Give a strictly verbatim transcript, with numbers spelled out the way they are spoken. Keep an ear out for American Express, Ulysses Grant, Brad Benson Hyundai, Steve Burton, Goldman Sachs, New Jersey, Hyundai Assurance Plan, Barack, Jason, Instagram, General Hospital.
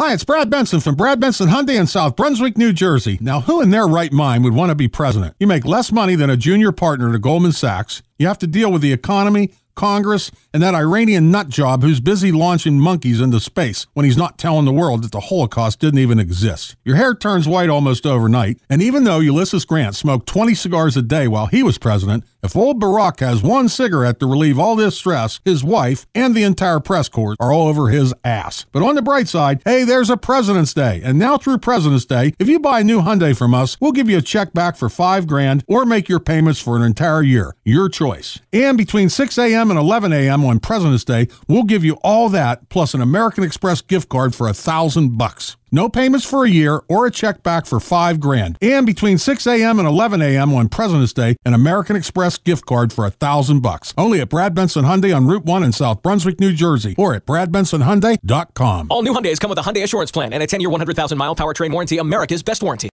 Hi, it's Brad Benson from Brad Benson Hyundai in South Brunswick, New Jersey. Now, who in their right mind would want to be president? You make less money than a junior partner to Goldman Sachs. You have to deal with the economy, Congress, and that Iranian nut job who's busy launching monkeys into space when he's not telling the world that the Holocaust didn't even exist. Your hair turns white almost overnight, and even though Ulysses Grant smoked twenty cigars a day while he was president, if old Barack has one cigarette to relieve all this stress, his wife and the entire press corps are all over his ass. But on the bright side, hey, there's a President's Day, and now through President's Day, if you buy a new Hyundai from us, we'll give you a check back for five grand or make your payments for an entire year. Your choice. And between six a m and eleven a m on President's Day, we'll give you all that plus an American Express gift card for a thousand bucks. No payments for a year or a check back for five grand. And between six a m and eleven a m on President's Day, an American Express gift card for a thousand bucks. Only at Brad Benson Hyundai on Route one in South Brunswick, New Jersey, or at brad benson hyundai dot com. All new Hyundais come with a Hyundai Assurance Plan and a ten-year, one hundred thousand mile powertrain warranty, America's best warranty.